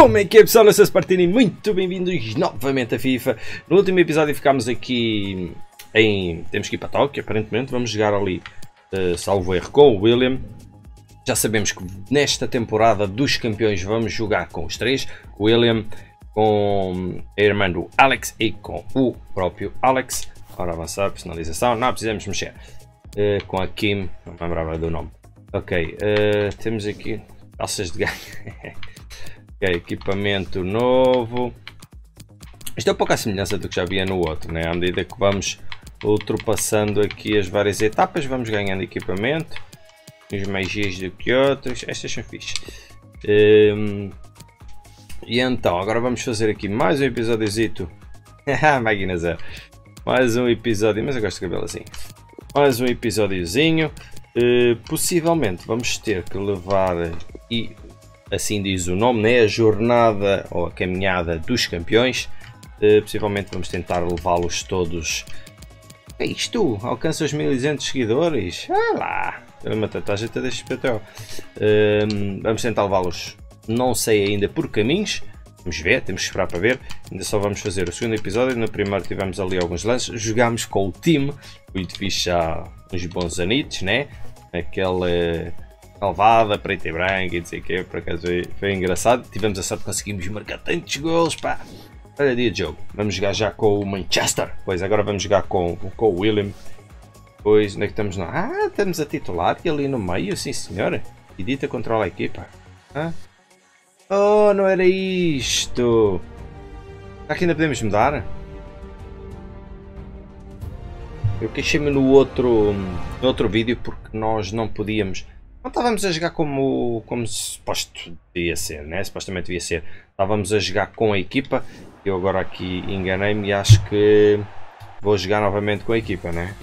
Como é que é, pessoal? Eu sou Spartini, muito bem-vindos novamente a FIFA. No último episódio ficámos aqui em... Temos que ir para Tóquio, aparentemente. Vamos jogar ali, salvo erro, com o William. Já sabemos que nesta temporada dos campeões vamos jogar com os três. O William, com a irmã do Alex e com o próprio Alex. Ora, avançar, personalização. Não precisamos mexer. Com a Kim, não me lembrava do nome. Ok, temos aqui calças de ganho. Okay, equipamento novo. Isto é um pouco à semelhança do que já havia no outro, né? À medida que vamos ultrapassando aqui as várias etapas, vamos ganhando equipamento. Uns mais giros do que outros. Estas são fixe. E então, agora vamos fazer aqui mais um episódiozito. Máquina zero. Mais um episódio. Mas eu gosto de cabelo assim. Mais um episódiozinho. Possivelmente vamos ter que levar e... Assim diz o nome, né? A jornada ou a caminhada dos campeões. Possivelmente vamos tentar levá-los todos. É isto? Alcança os 1200 seguidores? Ah lá! Uma tatuagem até deste papel. Vamos tentar levá-los, não sei ainda, por caminhos. Vamos ver, temos que esperar para ver. Ainda só vamos fazer o segundo episódio. No primeiro tivemos ali alguns lances. Jogámos com o time. Muito fixe, há uns bons anitos, né? Aquele... Calvada, preta e branca e não sei o que, por acaso foi engraçado. Tivemos a sorte, conseguimos marcar tantos gols, pá. Olha, dia de jogo. Vamos jogar já com o Manchester. Pois agora vamos jogar com o William. Pois, onde é que estamos? Não? Ah, estamos a titular e ali no meio, sim senhora. E dita controla a equipa. Ah? Oh, não era isto. Será que ainda podemos mudar? Eu queixei-me no outro vídeo porque nós não podíamos. Não estávamos a jogar como suposto devia ser, né? Supostamente devia ser. Estávamos a jogar com a equipa. Eu agora aqui enganei-me e acho que vou jogar novamente com a equipa, né?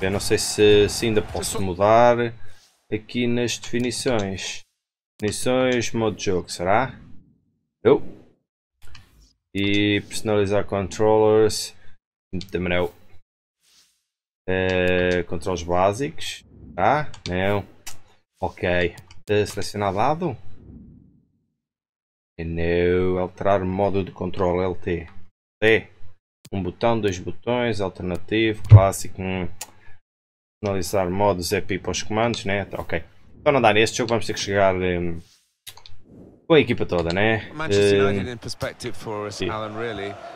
Eu não sei se ainda posso mudar aqui nas definições. Definições, modo de jogo, será? Eu. E personalizar controllers. Também não. Controles básicos. Ah, não. Ok. Selecionar dado? Não. Alterar modo de controle. LT. T. Um botão, dois botões. Alternativo, clássico. Analisar modos EPI para os comandos, né? Ok. Então não dá neste jogo. Vamos ter que chegar com a equipa toda, né?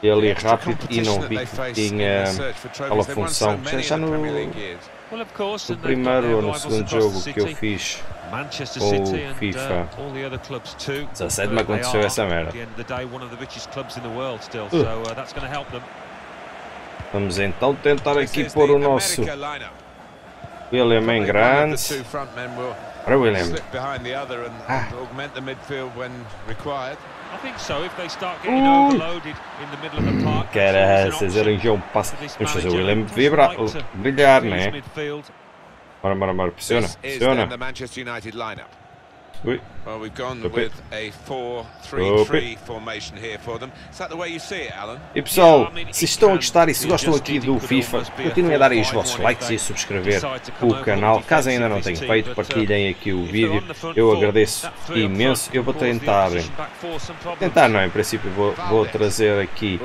E ali rápido e não vi que tinha aquela função. Já no... O primeiro ou no segundo jogo que eu fiz com o FIFA 17 me aconteceu essa merda. Vamos então tentar aqui pôr o nosso William Grant. Para William. Ah. Caraças, era um jogo passo. Vamos fazer o William brilhar, né? Bora, bora, bora, pressiona, pressiona. Ui. E pessoal, se estão a gostar e se gostam aqui do FIFA, continuem a dar aí os vossos likes e a subscrever o canal. Caso ainda não tenham feito, partilhem aqui o vídeo. Eu agradeço imenso. Eu vou tentar não, em princípio vou trazer aqui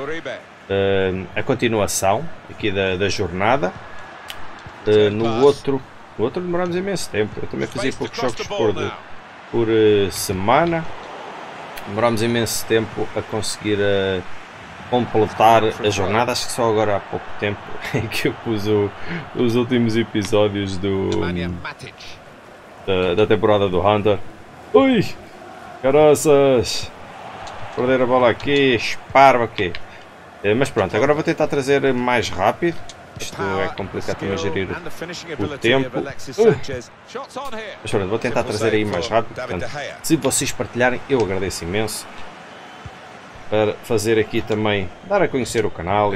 a continuação aqui da jornada. No outro demorámos imenso tempo. Eu também fazia poucos jogos por semana. Demorámos imenso tempo a conseguir completar a jornada. Acho que só agora há pouco tempo que eu pus os últimos episódios da temporada do Hunter. Ui! Caraças! Perder a bola aqui, esparva aqui. Mas pronto, agora vou tentar trazer mais rápido. Isto é complicado também gerir o tempo. Mas pronto, vou tentar trazer aí mais rápido. Portanto, se vocês partilharem, eu agradeço imenso. Para fazer aqui também, dar a conhecer o canal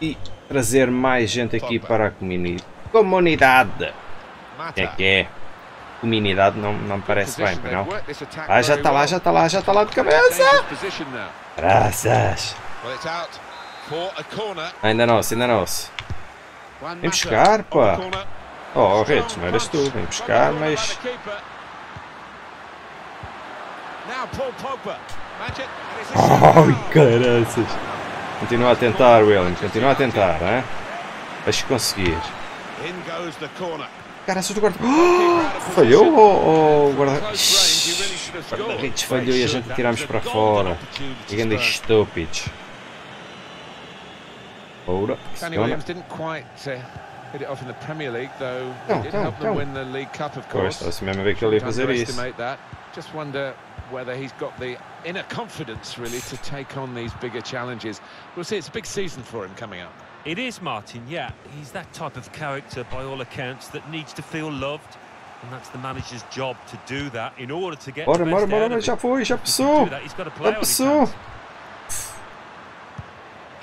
e trazer mais gente aqui para a comunidade. É que é. Comunidade não me parece bem, não? Ah, já está lá, já está lá, já está lá de cabeça! Graças! Ainda não, ainda não. Vem buscar, pá. Oh, Redes, não eras tu. Vem buscar, mas... Ai, caranças. Continua a tentar, William. Continua a tentar, hein? Acho que conseguir. Caraças do guarda... Oh, falhou ou o guarda-redes falhou e a gente tirámos para fora. Grande estúpidos. Ora, Então. Está-se mesmo a ver que ele ia fazer isso. Just wonder whether he's got the inner confidence really to take on these bigger challenges. We'll see, it's a big season for him coming up. It is, Martin, yeah. He's that type of character by all accounts that needs to feel loved, and that's the manager's job to do that in order to get the best out of it. Já foi, já passou.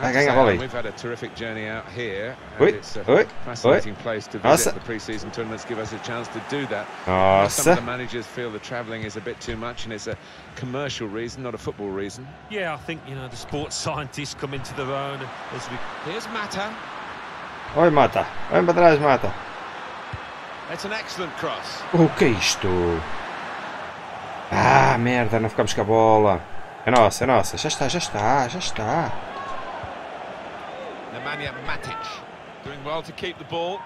Ah, ganha a bola aí. Oi, oi, oi. Nossa. Nossa. Oi, Mata. Vai para trás, Mata. O que é isto? Ah, merda, não ficamos com a bola. É nossa, é nossa. Já está, já está, já está. Nemanja Matic, doing well to keep the ball.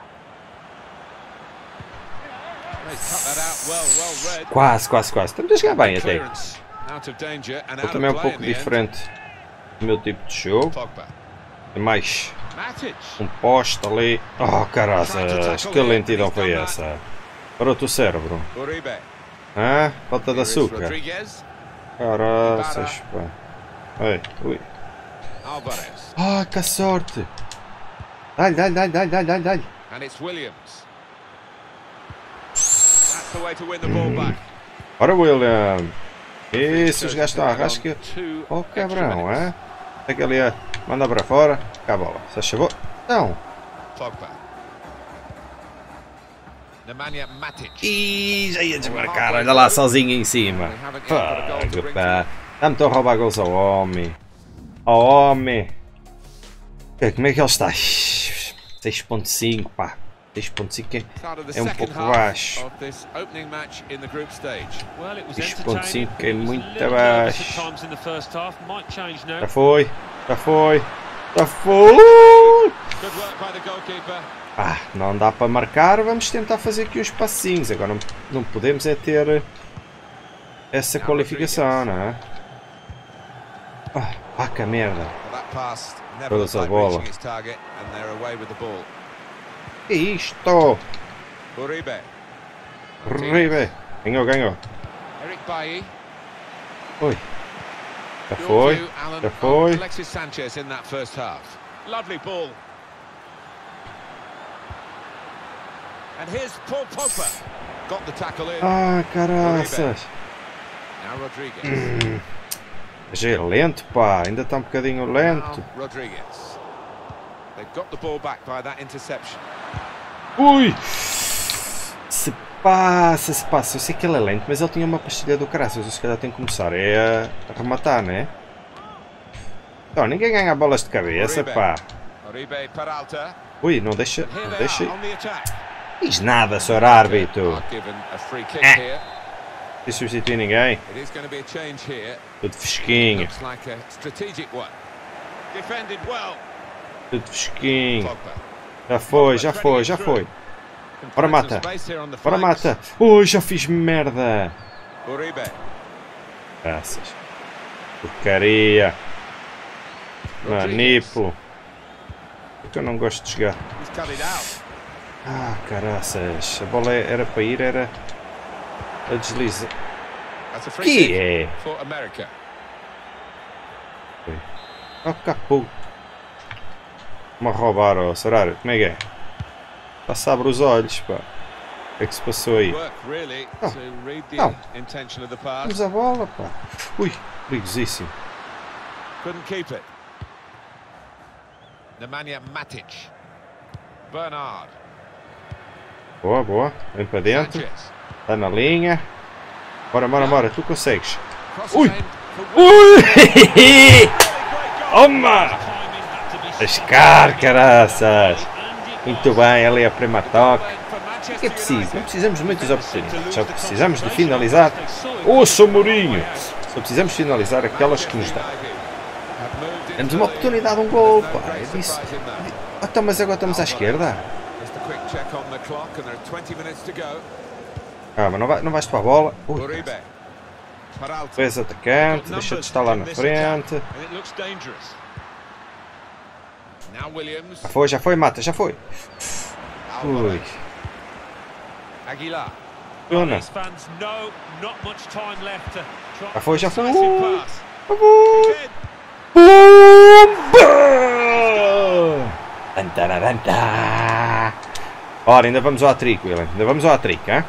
Quase, quase, quase. Estamos a chegar bem até. Ele também é um pouco diferente do meu tipo de jogo. É mais... um posto ali. Oh, caraças, que lentidão foi essa? Parou-te o cérebro. Ah, falta de açúcar. Caraças, pá. Ei, ui. Ah, que sorte. Dá-lhe, dá-lhe, dá-lhe, dá-lhe, dá-lhe, dá-lhe. Ora, William. Isso, os gajos estão a rasca. Oh, cabrão, é? Tem que ali a... manda para fora, cá a bola, se chegou? Não! E já ia desmarcar, olha lá, sozinho em cima. Pá, dá-me tão roubar gols ao homem. Ao homem! Como é que ele está? 6.5, pá. 6.5 é um pouco baixo. 6.5 é muito baixo. Já foi, já foi, já foi. Ah, não dá para marcar. Vamos tentar fazer aqui uns passinhos. Agora não podemos é ter essa qualificação, não é? Ah, que merda. Toda essa bola. Que isto? Uribe. Ganhou, ganhou. Eric Bailly. Oi. Já foi. Já foi. Alexis Sanchez in that first half. Lovely ball. And here's Paul Pogba. Got the tackle in. Ah, caraças. Now Rodriguez. Já é lento, pá. Ainda está um bocadinho lento. Rodriguez. They've got the ball back by that interception. Ui! Se passa, se passa. Eu sei que ele é lento, mas ele tinha uma pastilha do caraças. Se calhar tem que começar é a rematar, né? Então, ninguém ganha bolas de cabeça, pá. Ui, não deixa. Não deixa. Diz nada, senhor árbitro. Não substitui ninguém. Tudo fresquinho. Tudo fresquinho. Já foi, já foi, já foi. Ora Mata. Ora Mata. Ui, já fiz merda. Graças. Porcaria. Manipulo. Porque eu não gosto de jogar. Ah, caraças. A bola era para ir, era a desliza. Que é? Oh, capô. Me roubaram, oh, Sorário, como é que é? Só se abre os olhos, pá. O que é que se passou aí? Oh, não. Vamos a bola, pá. Ui, perigosíssimo. Nemanja Matic. Bernard. Boa, boa. Vem para dentro. Está na linha. Bora, bora, bora. Tu consegues. Ui! Ui! Toma! Ascar, caraças! Muito bem, ali é a prima toque. O que é preciso? Não precisamos de muitas oportunidades. Só precisamos de finalizar. Ouça, Mourinho! Só precisamos finalizar aquelas que nos dão. Temos uma oportunidade, um gol, pá. É disso. Então, mas agora estamos à esquerda. Ah, mas não vais para a bola. Ui, fez atacante, deixa de estar lá na frente. Já foi, Mata, já foi. Ui. Já foi. Ora, ainda vamos ao atrico, William. Ainda vamos ao atrico, hein?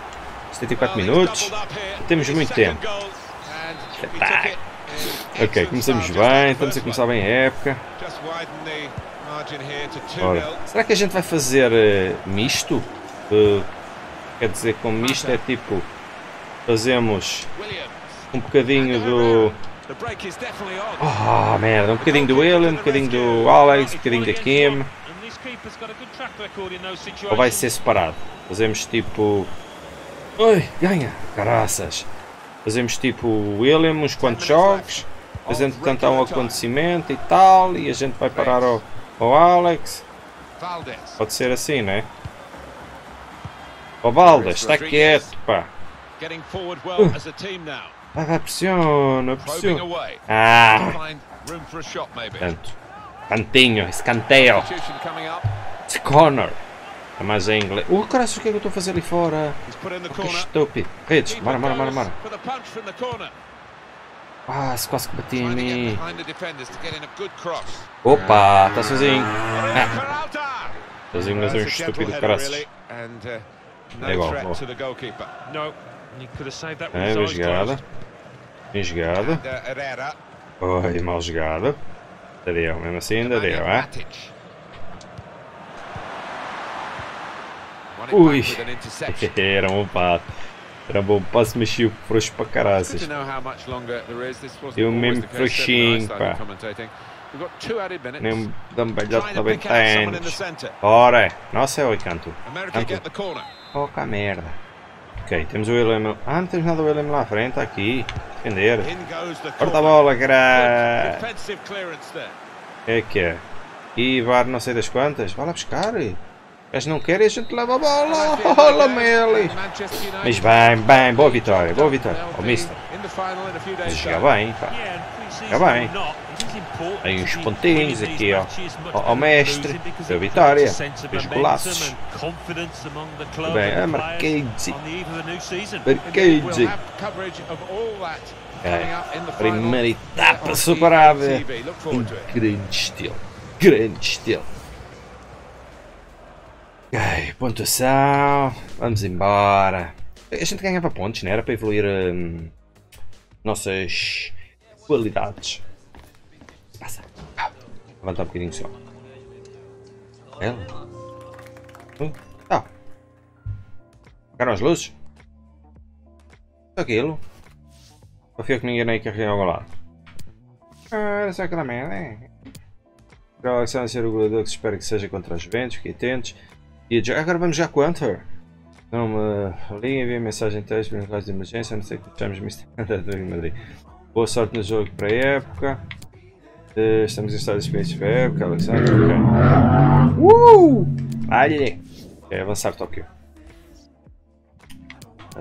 74 minutos. Temos muito tempo. Ok, começamos bem. Estamos a começar bem a época. Ora, será que a gente vai fazer misto? Quer dizer, com misto é tipo... Fazemos um bocadinho do... Oh, merda. Um bocadinho do William, um bocadinho do Alex, um bocadinho da Kim. Ou vai ser separado? Fazemos tipo... Oi, ganha! Caraças! Fazemos tipo o William, uns quantos jogos, fazendo cantar um acontecimento e tal, e a gente vai parar ao Alex. Pode ser assim, não é? O Valdas, está quieto, pá! Vai, pressiona, pressiona! Ah! Tanto. Cantinho, esse canteio! Esse Connor! É mais em inglês. Oh, caralho, o que é que eu estou a fazer ali fora? Que estúpido. Redes, bora. Ah, se quase que bati em mim. Opa, está sozinho. Ah. Sozinho, mas é um estúpido, caralho. É igual, boa. É, bem jogada. Bem jogada. Oi, mal jogada. Ainda deu, mesmo assim ainda deu, é? Ui, era um pato. Era um bom passo, mexeu frouxo para caraças. Eu mesmo frouxinho, pá. Nem dá-me belhote também tanto. Ora, nossa, é o canto. Pouca merda. Ok, temos o William. Ah, não temos nada do William lá à frente, aqui. Defender. Corta a bola, cara. É que é. E VAR não sei das quantas. Vai lá buscar. Eles não querem, a gente leva a bola. Olha, Meli. Mas bem, boa vitória, boa vitória. O Mister. Joga bem, pá. Joga bem. Aí uns pontinhos aqui, ó. Ao mestre. Boa vitória. Os golaços. Bem, é Marquinhos. Marquinhos. Primeira etapa superada. Em grande estilo. Grande estilo. Ok, pontuação, vamos embora. A gente ganhava pontos, não era para evoluir nossas qualidades. Passa, levantar um bocadinho só. Ela? Tá. Apagaram as luzes? Aquilo? Confio que ninguém aí carregou ao lado. Ah, era só aquela merda, é? Para a Alex Hunter, o goleador que se espera que seja contra os ventos, fiquem atentos. Agora vamos já com o Hunter. Não me li, envia mensagem de texto para caso de emergência, a não ser que estejamos Mr. Atlético de Madrid. Boa sorte no jogo para a época. Estamos em estado de experiência para a época, Alexandre. Olha! Ok, avançar Tóquio.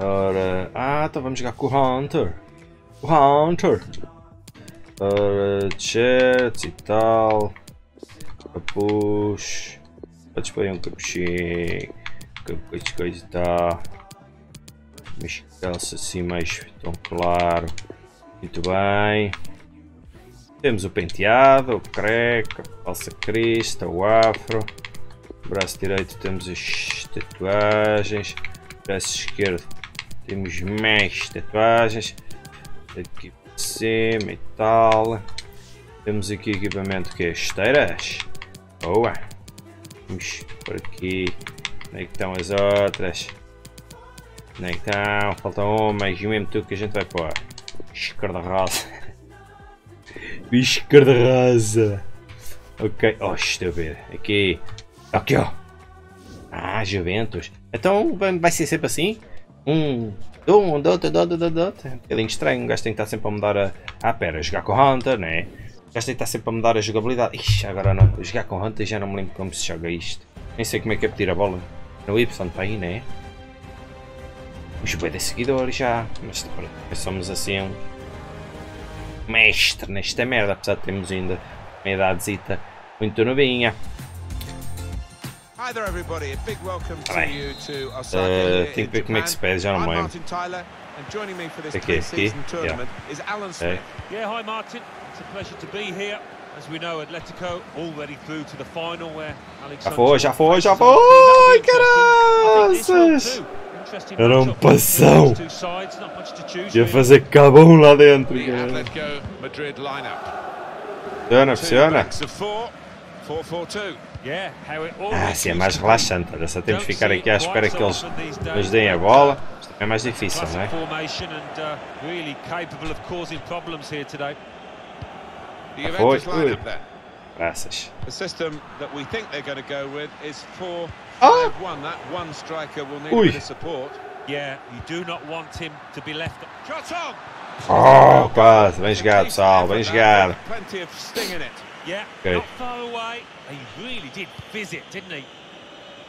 Ora. Ah, então vamos jogar com o Hunter. O Hunter! Ora, chats e tal. Capuz. Pode escolher um capuchinho, coisa e tal. Mas calça assim mais tão claro. Muito bem. Temos o penteado, o creca, a calça crista, o afro. O braço direito temos as tatuagens. O braço esquerdo temos mais tatuagens. Aqui para cima e tal. Temos aqui equipamento que é esteiras. Boa. Por aqui, como é que estão as outras? Então, falta uma e mesmo tu que a gente vai pôr. Esquerda rosa. Esquerda rosa. Ok. Oh, estúpido. Aqui. Aqui, ó. Ah, Juventus. Então vai ser sempre assim? Um, dois. Um bocadinho estranho. Um gajo tem que estar sempre a mudar a. Ah, pera, jogar com o Hunter, né? O gajo tem que estar sempre a mudar a jogabilidade. Ixi, agora não. Jogar com o Hunter já não me lembro como se joga isto. Nem sei como é que é pedir a bola. No Y para aí, né? Os boi de seguidores já. Mas somos assim um mestre nesta merda. Apesar de termos ainda uma idadezita muito novinha. Tem que ver como é que se pede, já não me lembro. Aqui. Hi Martin, it's a pleasure to be here. As we know, Atletico already through to the final where Alex Hunter. Já foi! Caraças! Era um passão! Ia fazer cabum lá dentro, cara. Funciona? Ah, sim, é mais relaxante. Olha, só temos que ficar aqui à espera que eles nos deem a bola. Mas também é mais difícil, não é? Foi. Graças. Oh, quase. Bem jogado, pessoal. Bem jogado.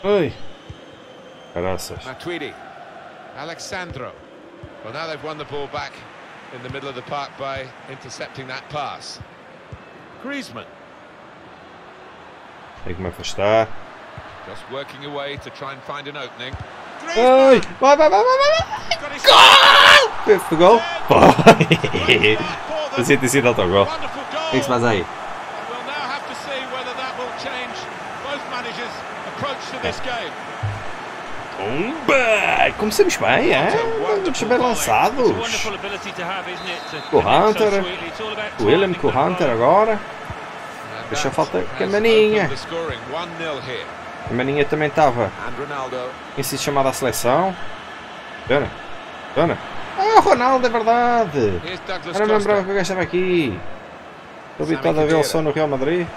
Oi. Graças. Matuidi. Alexandro. Well, now they've won the ball back in the middle of the park by intercepting that pass. Griezmann. Tem que me afastar. Just working away to try and find an opening. Vai, vai! Gol! Fifth gol? Foi! Podia ter sido autogol. O que se faz aí? Umba! Começamos bem, é? Estamos bem lançados. Com o Hunter. O William com o Hunter agora. Deixa falta que a maninha. A maninha também estava. Tem sido chamada à seleção. Dona. Ah, Ronaldo, é verdade. Eu não lembrava que o gajo estava aqui. Estou habituado a vê-lo só no Real Madrid.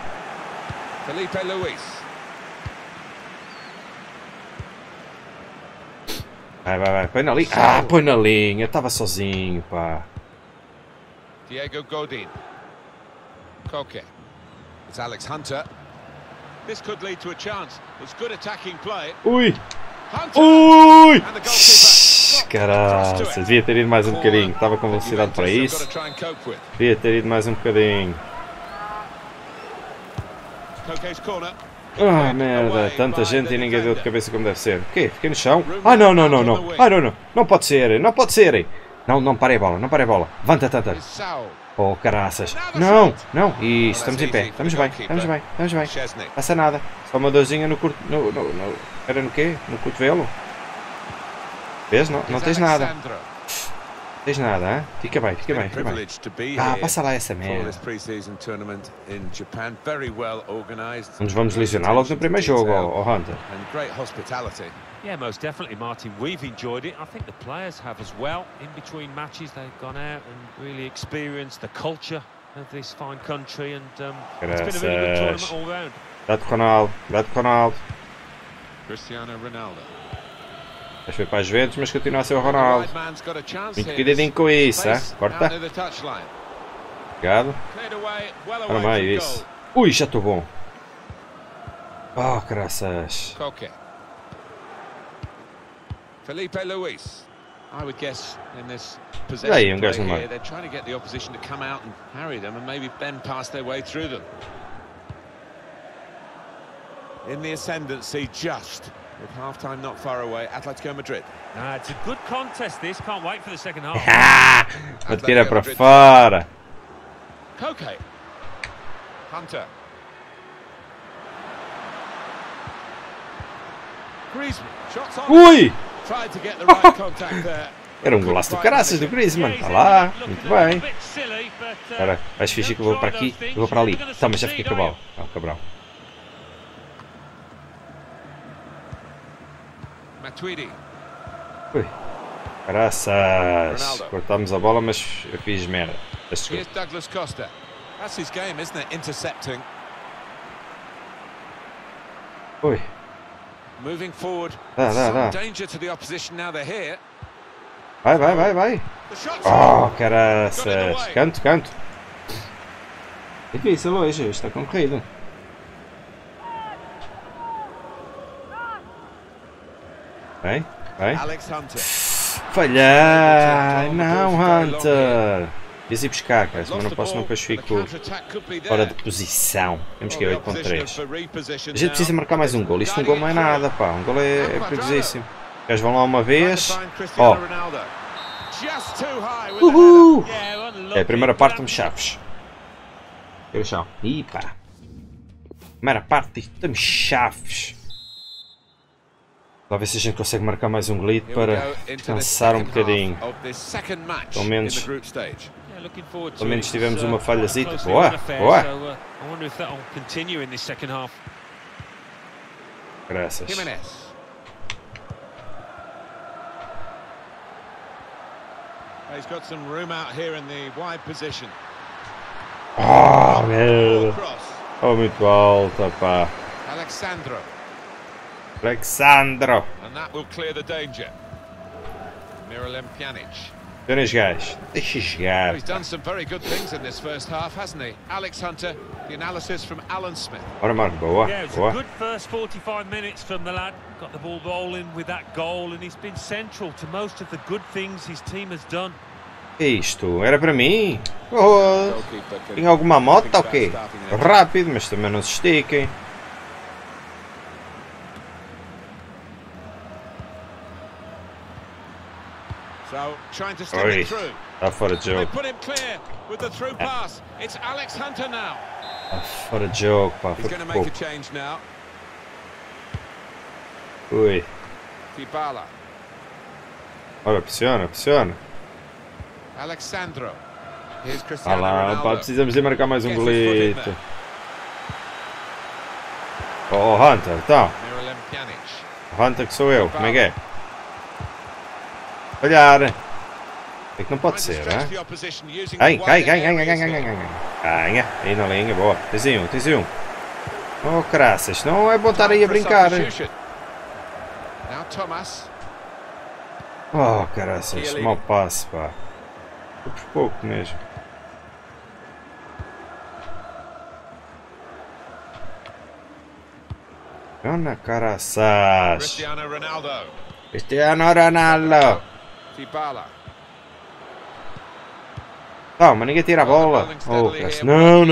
Felipe Luís. Vai, põe na linha. Ah, põe na linha. Estava sozinho, pá. Diego Godin. Koke. It's Alex Hunter. This could lead to a chance. It's good attacking play. Ui! Caraca, devia ter ido mais um bocadinho. Estava com velocidade para isso. Devia ter ido mais um bocadinho. Ah, merda, tanta gente e ninguém deu de cabeça como deve ser. O quê? Fiquei no chão? Ah, não. Ah, não. Não pode ser. Não parei a bola, Levanta, Hunter. Oh, caraças. Não. Isso, estamos em pé. Estamos bem. Passa nada. Só uma dorzinha no curto... Era no quê? No cotovelo? Vês? Não tens nada. Hein? Fica bem. Ah, passa lá essa merda. Nos vamos lesionar logo no primeiro jogo, Hunter. Yeah, most definitely, Martin. We've enjoyed it. I think the players have as well. In between matches, they've gone out and really experienced the culture of this fine country, and it's been a really good tournament all round. That Ronaldo. Cristiano Ronaldo. Mas foi para as Juventus, mas continua a ser o Ronaldo. Muito cuidadinho com isso, hein? Corta. Obrigado. Para meio, isso. Ui, já estou bom. Oh, graças. Felipe Luís. I would guess in this possession here, they're trying to get the opposition to come out and harry them and maybe then pass their way through them. In the ascendancy just. With half-time not far away, Atlético Madrid. Ah, it's a good contest this, can't wait for the second half. Atira para fora. Koke. Hunter. Griezmann. Shots on. Ui! Era um golaço do caraças do Griezmann. Está lá, muito bem. Agora vais fingir que eu vou para aqui, eu vou para ali. Tá, mas já fiquei com a bola. Ah, o cabrão. Matuidi. Ui. Graças! Cortámos a bola, mas eu fiz merda. Here's Douglas Costa. That's his game, isn't it? Intercepting. Oi. Moving forward. Dá. Danger to the opposition now they're here. Vai. Oh, caraças! Canto. Difícil hoje, está concorrido. Vai. Alex Hunter. Falhar! Não, Hunter! Quis ir buscar, cara, mas não posso, não, depois fico fora de posição. Temos que ir 8 contra 3. A gente precisa marcar mais um gol. Isto um gol não é nada, pá. Um gol é perigosíssimo. Eles vão lá uma vez. Ó. Oh. Uhul! É a primeira parte, estamos chaves. Primeira parte, estamos chaves. Talvez a gente consegue marcar mais um golito para cansar um bocadinho. Pelo menos tivemos uma falhazita. Boa! Graças. Ah, merda! Oh, muito alta, pá. Alexandro! And that will clear the danger. Miralem Pjanic. Deixa jogar. He's done some very good things in this first half, hasn't he? Alex Hunter, the analysis from Alan Smith. Boa. Good first 45 minutes from the lad. Got the ball rolling with that goal and he's been central to most of the good things his team has done. Isto era para mim. Oh, tem alguma moto ou quê? Rápido, mas também não se estiquem. Oi, está fora de jogo. Está fora de jogo, pá. Ui. Olha, pressiona. Olha lá, pá, precisamos de marcar mais um golito. Oh, Hunter, então. Hunter que sou eu, como é que é? Olhar! É que não pode ser, né? Ganha! Aí na linha, boa! Tens um! Oh, caraças! Não é bom estar aí a brincar! Oh, caraças! Mal passe, pá! Foi por pouco mesmo! Olha, caraças! Cristiano Ronaldo! Mas ninguém tira a bola. Oh, não.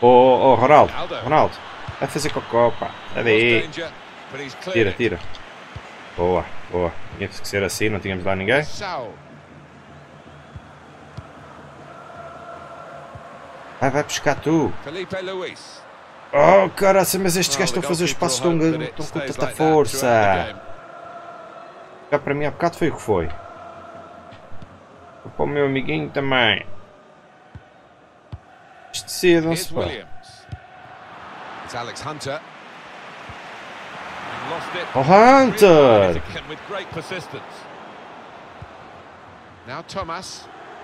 Oh, Ronaldo. Vai fazer cocô, pá. Daí. Tira. Boa. Tínhamos que ser assim, não tínhamos lá ninguém. Vai buscar tu. Felipe Luís. Oh, caraca, mas estes gajos estão a fazer os passos tão com tanta força. Para mim há bocado foi o que foi. Para o meu amiguinho também. Decidam-se, pá. Oh, Hunter!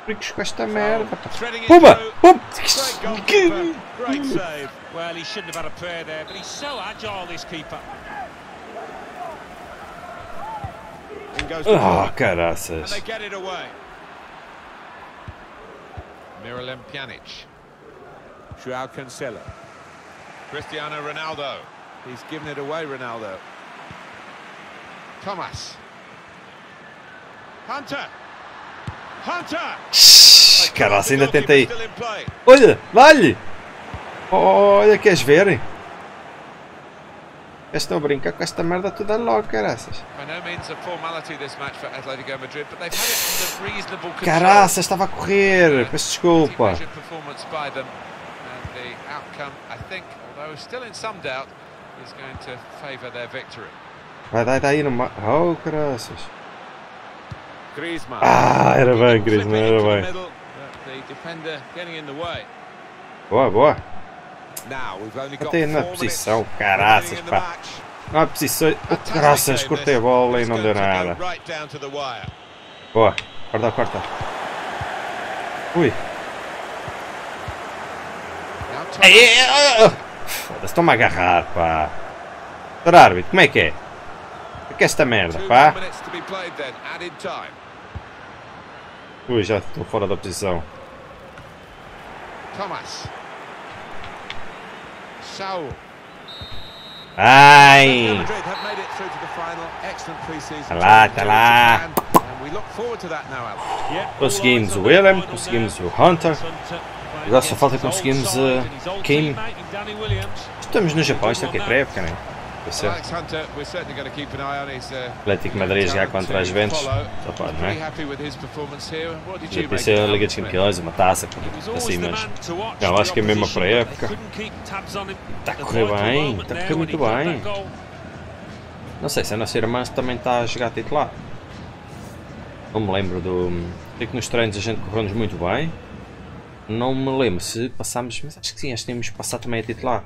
Por que com esta merda? Pumba! Oh, caraças! Miralem Pjanic, João Cancelo, Cristiano Ronaldo. He's given it away, Ronaldo. Thomas, Hunter. Caraças, ainda tenta aí. Olha, vale! Olha, queres verem? Estou a brincar com esta merda toda logo, caraças. Caraças, estava a correr. Peço desculpa. Vai dar aí no... Oh, caraças. Era bem, Griezmann, era bem. Boa. Até na posição, caraças, pá. Ah, precisei. Oh, graças, cortei a bola e não deu nada. Boa, corta, corta. Ui. Foda-se, estou-me a agarrar, pá. Doutor árbitro, como é que é? O que é esta merda, pá? Ui, já estou fora da posição. Thomas. Saul. Ai! Tá lá, tá lá. Conseguimos o William, conseguimos o Hunter. Agora só falta conseguirmos Kim. Estamos no Japão, isto aqui é pré-época, não é? Atlético de Madrid já contra as Juventus. Só pode, não é? Já pensei a Liga dos Campeões, uma taça, assim, mas não, acho que é mesmo a pré-época. Está a correr bem, está a correr muito bem. Não sei se a nossa irmã também está a jogar titular. Não me lembro do... É que nos treinos a gente correu-nos muito bem. Não me lembro se passámos, mas acho que sim, acho que tínhamos passado também a titular.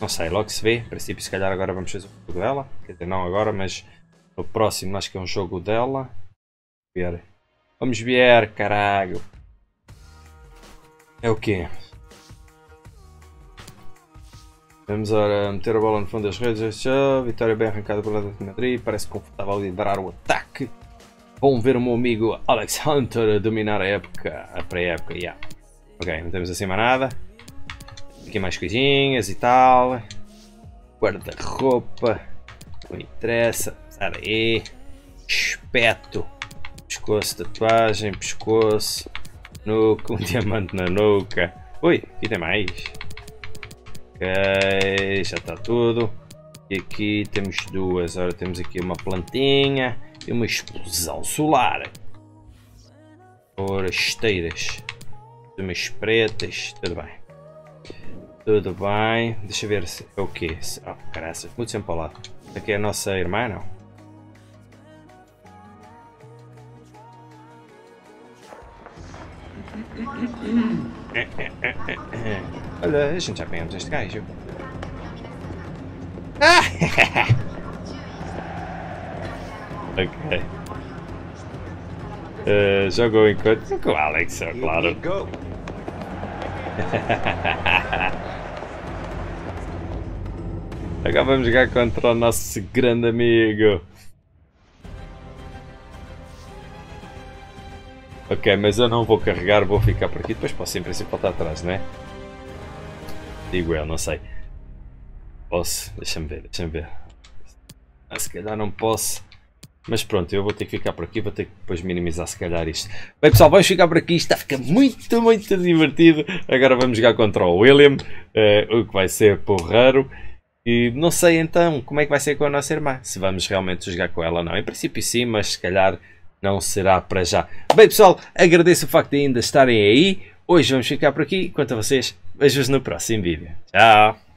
Não sei, logo se vê. Em princípio, se calhar agora vamos fazer o jogo dela. Quer dizer, não agora, mas no próximo acho que é um jogo dela. Vamos ver, caralho. É o quê? Vamos agora meter a bola no fundo das redes. Vitória bem arrancada pelo Atlético de Madrid. Parece confortável liderar o ataque. Vamos ver o meu amigo Alex Hunter a dominar a época, a pré-época, já. Yeah. Ok, não temos assim mais nada. Aqui mais coisinhas e tal. Guarda-roupa. Não interessa. Sai daí. Espeto. Pescoço, tatuagem, pescoço. Nuca, um diamante na nuca. Ui, aqui tem mais. Ok, já está tudo. E aqui temos duas. Ora, temos aqui uma plantinha. E uma explosão solar. Ora, esteiras. Umas pretas. Tudo bem. Tudo bem. Deixa eu ver se é o quê? Oh, graças. Muito sempre ao lado. Aqui é a nossa irmã, não? Olha, a gente já ganhamos este gajo. Ah! Ok. Jogou enquanto com o Alex, é claro. Agora vamos jogar contra o nosso grande amigo. Ok, mas eu não vou carregar, vou ficar por aqui. Depois posso em princípio estar atrás, né? Digo eu, não sei. Posso? Deixa-me ver, deixa-me ver. Ah, se calhar não posso. Mas pronto, eu vou ter que ficar por aqui, vou ter que depois minimizar se calhar isto. Bem pessoal, vamos ficar por aqui, isto está a ficar muito, muito divertido. Agora vamos jogar contra o William, o que vai ser porreiro. E não sei então como é que vai ser com a nossa irmã, se vamos realmente jogar com ela ou não. Em princípio sim, mas se calhar não será para já. Bem pessoal, agradeço o facto de ainda estarem aí. Hoje vamos ficar por aqui, quanto a vocês, vejo-vos no próximo vídeo. Tchau!